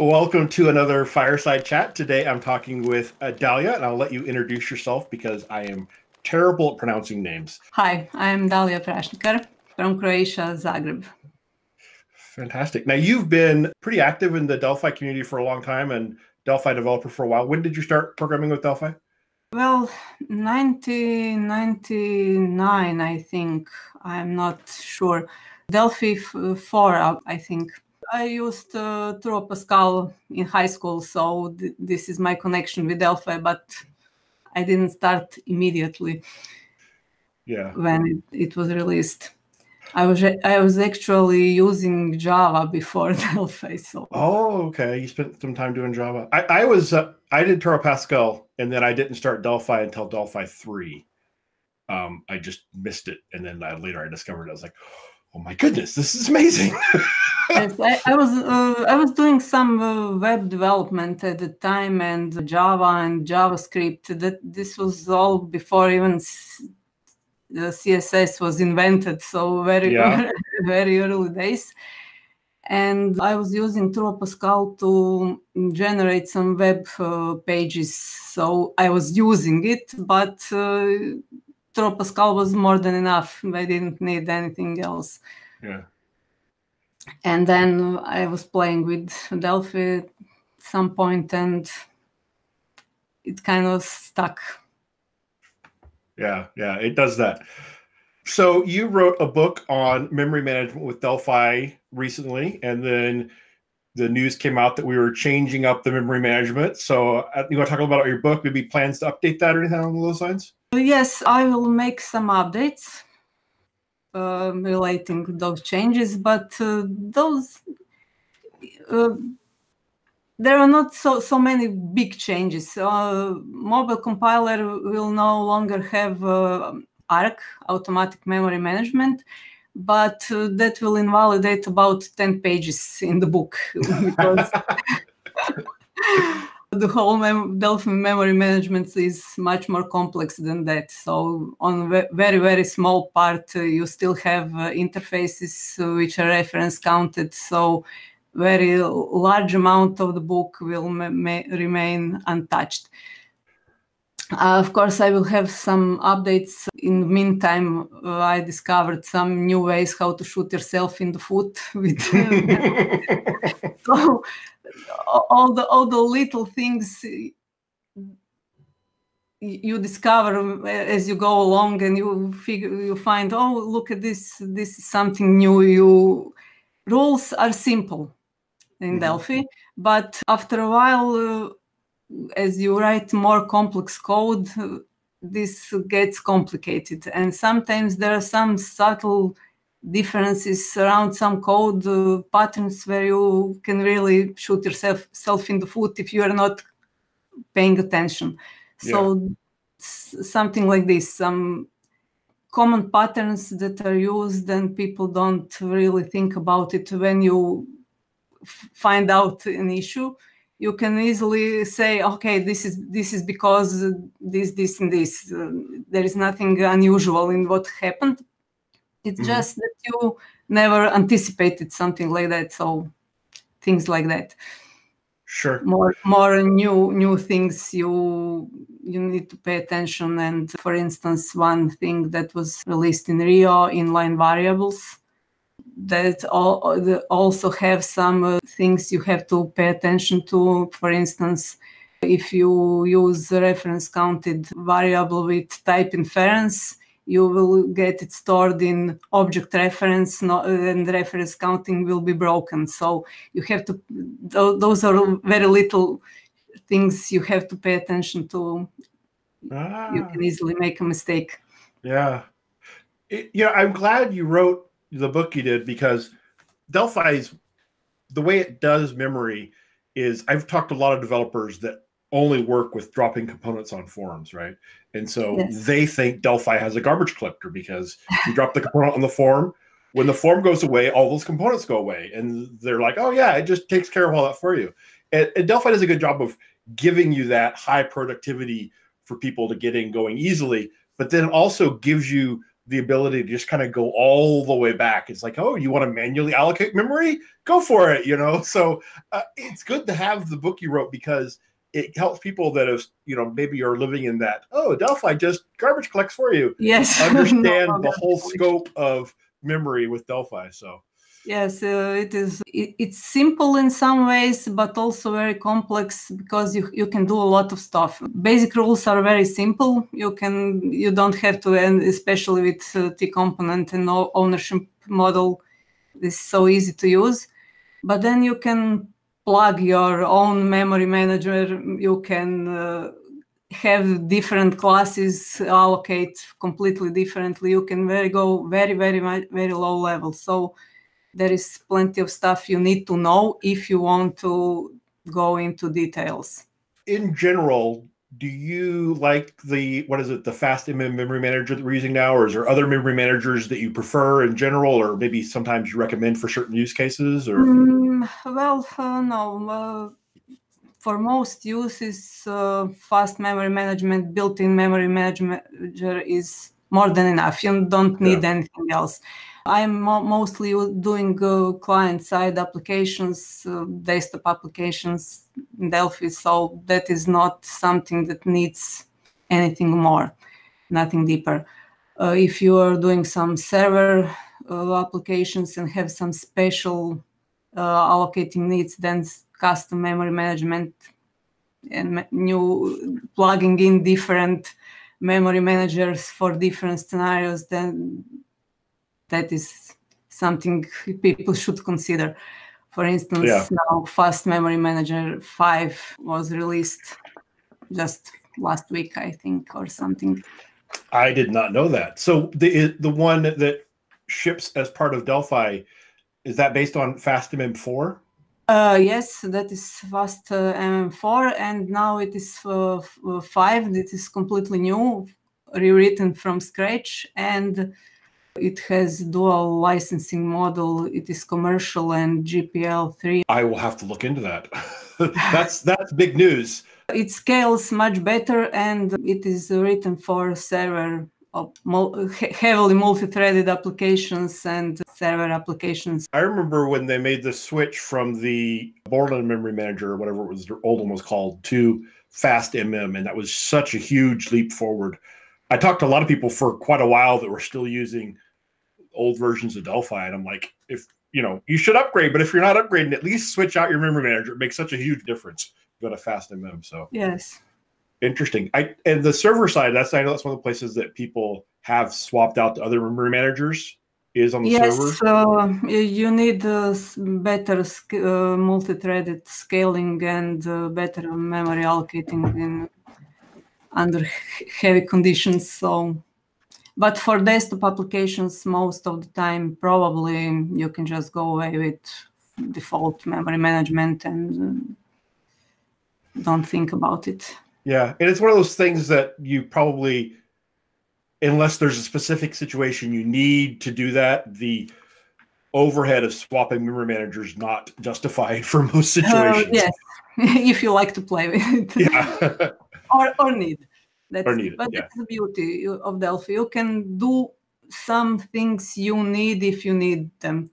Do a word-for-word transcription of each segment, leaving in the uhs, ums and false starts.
Welcome to another Fireside Chat. Today I'm talking with uh, Dalija, and I'll let you introduce yourself because I am terrible at pronouncing names. Hi, I'm Dalija Prasnikar from Croatia, Zagreb. Fantastic. Now, you've been pretty active in the Delphi community for a long time and Delphi developer for a while. When did you start programming with Delphi? Well, nineteen ninety-nine, I think. I'm not sure. Delphi four, I think. I used uh, Turbo Pascal in high school, so th this is my connection with Delphi, but I didn't start immediately yeah. when it, it was released. I was I was actually using Java before Delphi. So. Oh, okay. You spent some time doing Java. I, I was uh, I did Turbo Pascal, and then I didn't start Delphi until Delphi three. Um, I just missed it, and then I, later I discovered it. I was like, oh my goodness, this is amazing. Yes, I, I was uh, I was doing some uh, web development at the time, and Java and JavaScript. That this was all before even the C S S was invented, so very yeah. very early days. And I was using Turbo Pascal to generate some web uh, pages. So I was using it, but uh, Turbo Pascal was more than enough. I didn't need anything else. Yeah. And then I was playing with Delphi at some point, and it kind of stuck. Yeah, yeah, it does that. So you wrote a book on memory management with Delphi recently, and then the news came out that we were changing up the memory management. So you want to talk about your book, maybe plans to update that or anything along those lines? Yes, I will make some updates. Uh, relating those changes, but uh, those uh, there are not so so many big changes. Uh, mobile compiler will no longer have uh, A R C, automatic memory management, but uh, that will invalidate about ten pages in the book because the whole mem Delphi memory management is much more complex than that. So on a very, very small part, uh, you still have uh, interfaces uh, which are reference counted. So very large amount of the book will remain untouched. Uh, of course, I will have some updates. In the meantime, uh, I discovered some new ways how to shoot yourself in the foot. With so, all the all the little things you discover as you go along, and you figure you find, oh, look at this, this is something new. You rules are simple in mm-hmm. Delphi, but after a while, uh, as you write more complex code, uh, this gets complicated, and sometimes there are some subtle differences around some code uh, patterns where you can really shoot yourself self in the foot if you are not paying attention. Yeah. So s something like this, some common patterns that are used and people don't really think about it. When you f find out an issue, you can easily say, okay, this is this is because this, this, and this. Uh, there is nothing unusual in what happened. It's just mm-hmm. that you never anticipated something like that, so things like that. Sure. More, more new, new things you you need to pay attention. And for instance, one thing that was released in Rio, inline variables, that all, that also have some uh, things you have to pay attention to. For instance, if you use a reference counted variable with type inference, you will get it stored in object reference, no, and reference counting will be broken. So you have to, th those are very little things you have to pay attention to. Ah. You can easily make a mistake. Yeah. It, yeah, I'm glad you wrote the book you did, because Delphi's, the way it does memory is, I've talked to a lot of developers that only work with dropping components on forums, right? And so yes. they think Delphi has a garbage collector because you drop the component on the form. When the form goes away, all those components go away. And they're like, oh yeah, it just takes care of all that for you. And, and Delphi does a good job of giving you that high productivity for people to get in going easily, but then also gives you the ability to just kind of go all the way back. It's like, oh, you want to manually allocate memory? Go for it, you know? So uh, it's good to have the book you wrote because it helps people that have, you know, maybe are living in that, oh, Delphi just garbage collects for you. Yes. Understand the whole scope of memory with Delphi. So yes, uh, it is. It, it's simple in some ways, but also very complex because you you can do a lot of stuff. Basic rules are very simple. You can you don't have to, and especially with uh, T-component and ownership model, it's so easy to use. But then you can plug your own memory manager. You can uh, have different classes allocate completely differently. You can very go very very very low level. So there is plenty of stuff you need to know if you want to go into details. In general, do you like the, what is it, the FastMM memory manager that we're using now, or is there other memory managers that you prefer in general, or maybe sometimes you recommend for certain use cases? Or mm, Well, uh, no. Uh, for most uses, uh, fast memory management, built-in memory manager is more than enough. You don't need yeah. anything else. I'm mo mostly doing uh, client-side applications, uh, desktop applications in Delphi, so that is not something that needs anything more, nothing deeper. Uh, if you are doing some server uh, applications and have some special uh, allocating needs, then custom memory management and new plugging in different memory managers for different scenarios, then that is something people should consider. For instance, yeah. now FastMM five was released just last week, I think, or something. I did not know that. So the the one that ships as part of Delphi, is that based on FastMM four? Uh, yes, that is FastMM four, and now it is uh, five. It is completely new, rewritten from scratch, and it has dual licensing model. It is commercial and G P L three. I will have to look into that. that's that's big news. It scales much better, and it is written for server, heavily multi-threaded applications and server applications. I remember when they made the switch from the Borland memory manager, or whatever it was, the old one was called, to FastMM, and that was such a huge leap forward. I talked to a lot of people for quite a while that were still using old versions of Delphi, and I'm like, if you know, you should upgrade, but if you're not upgrading, at least switch out your memory manager. It makes such a huge difference. Go to FastMM. So yes, interesting. I and the server side, that's I know that's one of the places that people have swapped out to other memory managers is on the yes, server. Yes, so you need uh, better sc uh, multi-threaded scaling and uh, better memory allocating in. Under heavy conditions, so but for desktop applications, most of the time, probably you can just go away with default memory management and uh, don't think about it. Yeah, and it's one of those things that you probably, unless there's a specific situation you need to do that, the overhead of swapping memory managers not justified for most situations. Uh, yes, if you like to play with it. Yeah. Or, or need. That's, or needed, but yeah. That's the beauty of Delphi. You can do some things you need if you need them.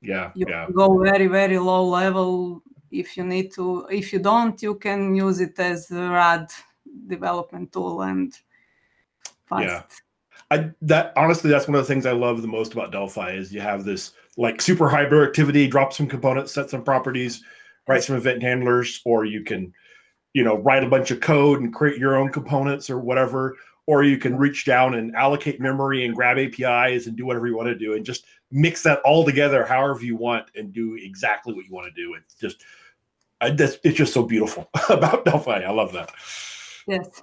Yeah, you yeah. can go very, very low level if you need to. If you don't, you can use it as a R A D development tool and fast. Yeah. I, that, honestly, that's one of the things I love the most about Delphi is you have this like super hyperactivity, drop some components, set some properties, write some event handlers, or you can you know, write a bunch of code and create your own components or whatever, or you can reach down and allocate memory and grab A P Is and do whatever you want to do and just mix that all together however you want and do exactly what you want to do. It's just, it's just so beautiful about Delphi. I love that. Yes.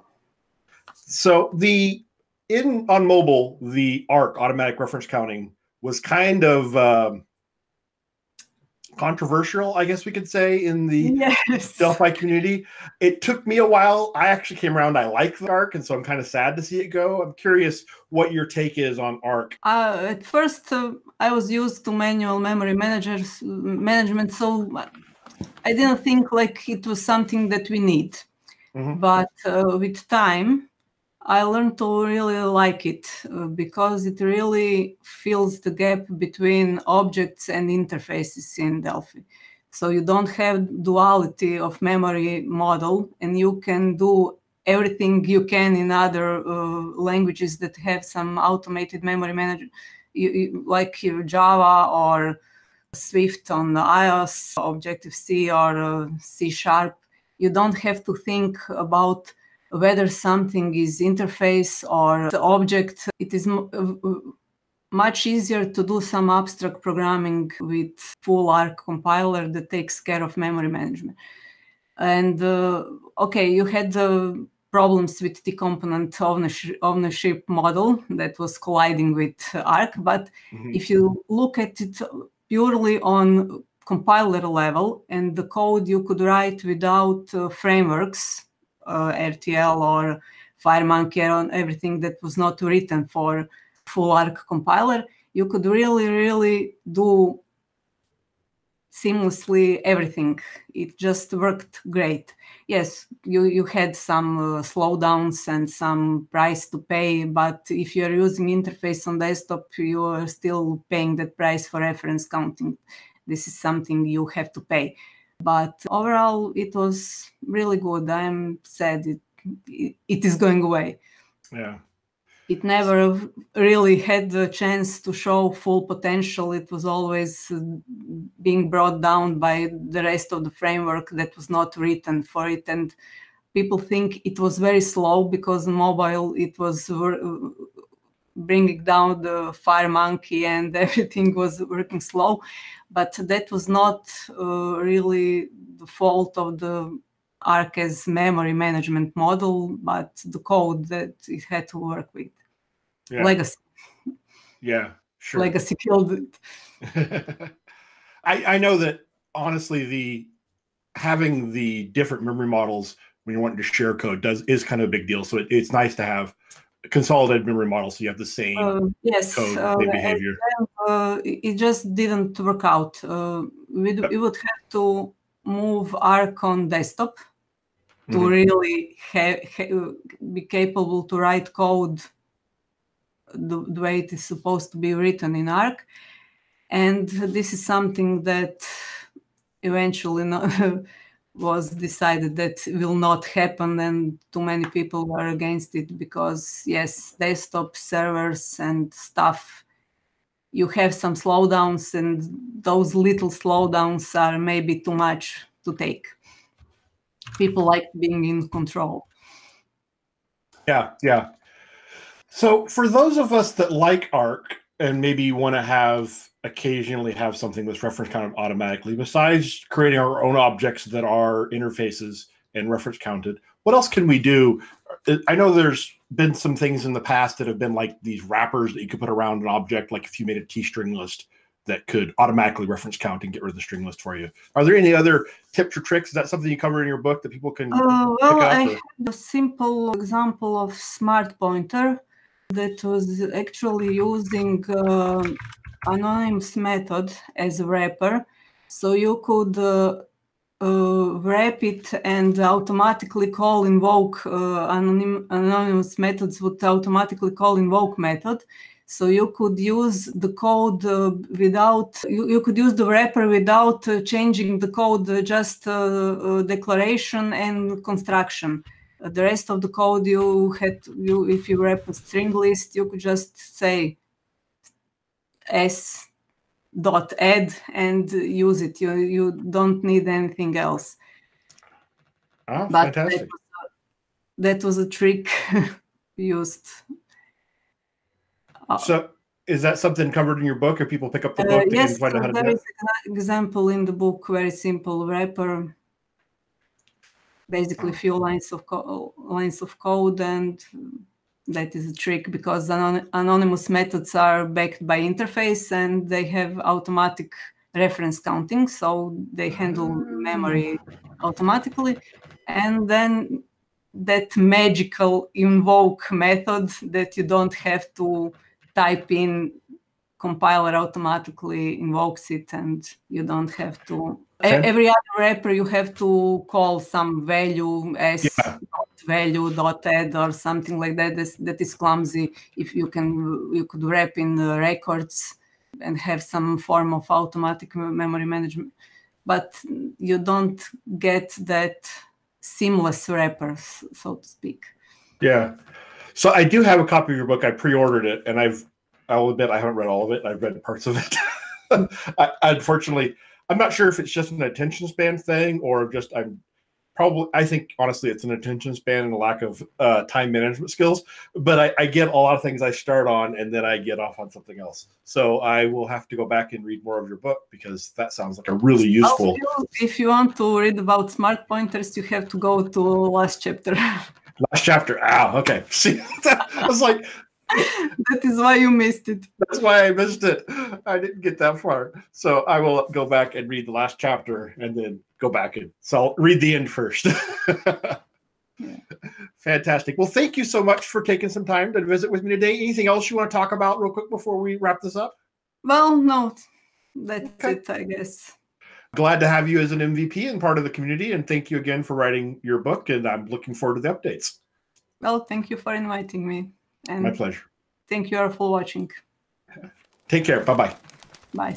So the, in on mobile, the A R C, automatic reference counting, was kind of, um, controversial, I guess we could say, in the yes. Delphi community. It took me a while. I actually came around. I like the A R C, and so I'm kind of sad to see it go. I'm curious what your take is on A R C. Uh, at first, uh, I was used to manual memory managers management, so I didn't think like it was something that we need. Mm-hmm. But uh, with time, I learned to really like it because it really fills the gap between objects and interfaces in Delphi. So you don't have duality of memory model, and you can do everything you can in other uh, languages that have some automated memory manager, you, you, like your Java or Swift on iOS, Objective-C or uh, C sharp. You don't have to think about whether something is interface or the object. It is much easier to do some abstract programming with full ARC compiler that takes care of memory management. And uh, okay, you had uh, problems with T-component ownership, ownership model that was colliding with ARC, but mm-hmm. if you look at it purely on compiler level and the code you could write without uh, frameworks, uh, R T L or FireMonkey and everything that was not written for full ARC compiler, you could really, really do seamlessly everything. It just worked great. Yes, you, you had some uh, slowdowns and some price to pay, but if you're using interface on desktop, you are still paying that price for reference counting. This is something you have to pay. But overall, it was really good. I'm sad it, it, it is going away. Yeah. It never really had the chance to show full potential. It was always being brought down by the rest of the framework that was not written for it. And people think it was very slow because mobile, it was bringing down the FireMonkey and everything was working slow. But that was not uh, really the fault of the ARC as memory management model, but the code that it had to work with. Yeah. Legacy. Yeah, sure. Legacy killed it. I, I know that honestly, the having the different memory models when you're wanting to share code does is kind of a big deal. So it, it's nice to have a consolidated memory model, so you have the same uh, yes, code uh, and behavior. Then, uh, it just didn't work out. Uh, we yep. would have to move ARC on desktop to mm-hmm. really ha ha be capable to write code the, the way it is supposed to be written in ARC. And this is something that eventually no was decided that will not happen, and too many people were against it because, yes, desktop servers and stuff, you have some slowdowns, and those little slowdowns are maybe too much to take. People like being in control. Yeah, yeah. So for those of us that like ARC and maybe want to have occasionally have something that's referenced kind of automatically, besides creating our own objects that are interfaces and reference counted, what else can we do? I know there's been some things in the past that have been like these wrappers that you could put around an object, like if you made a T-string list that could automatically reference count and get rid of the string list for you. Are there any other tips or tricks? Is that something you cover in your book that people can uh, well, pick up? I had a simple example of smart pointer that was actually using uh, anonymous method as a wrapper. So you could uh, Uh, wrap it and automatically call invoke uh, anonym, anonymous methods would automatically call invoke method. So you could use the code uh, without, you, you could use the wrapper without uh, changing the code, uh, just uh, uh, declaration and construction. Uh, the rest of the code you had, you, if you wrap a string list, you could just say S dot add and use it. You you don't need anything else. Oh, but fantastic. That was, a, that was a trick used. So is that something covered in your book, or people pick up the book? Uh, yes, so there to is an example in the book, very simple wrapper, basically a few lines of, co lines of code, and that is a trick because anon anonymous methods are backed by interface and they have automatic reference counting, so they handle memory automatically. And then that magical invoke method that you don't have to type in, compiler automatically invokes it, and you don't have to. Okay. Every other wrapper you have to call some value as yeah. value dot add or something like that. That's, that is clumsy. If you can, you could wrap in the records and have some form of automatic memory management, but you don't get that seamless wrapper, so to speak. Yeah. So I do have a copy of your book. I pre-ordered it, and I've, I'll admit I haven't read all of it. I've read parts of it. I, unfortunately, I'm not sure if it's just an attention span thing or just I'm probably, I think, honestly, it's an attention span and a lack of uh, time management skills. But I, I get a lot of things I start on, and then I get off on something else. So I will have to go back and read more of your book, because that sounds like a really useful. Also, if you want to read about smart pointers, you have to go to last chapter. Last chapter. Ow. Okay. See, I was like, that is why you missed it. That's why I missed it. I didn't get that far. So I will go back and read the last chapter and then go back and so I'll read the end first. Yeah. Fantastic. Well, thank you so much for taking some time to visit with me today. Anything else you want to talk about real quick before we wrap this up? Well, no, that's okay. It, I guess. Glad to have you as an M V P and part of the community. And thank you again for writing your book. And I'm looking forward to the updates. Well, thank you for inviting me. And my pleasure. Thank you all for watching. Take care. Bye-bye. Bye.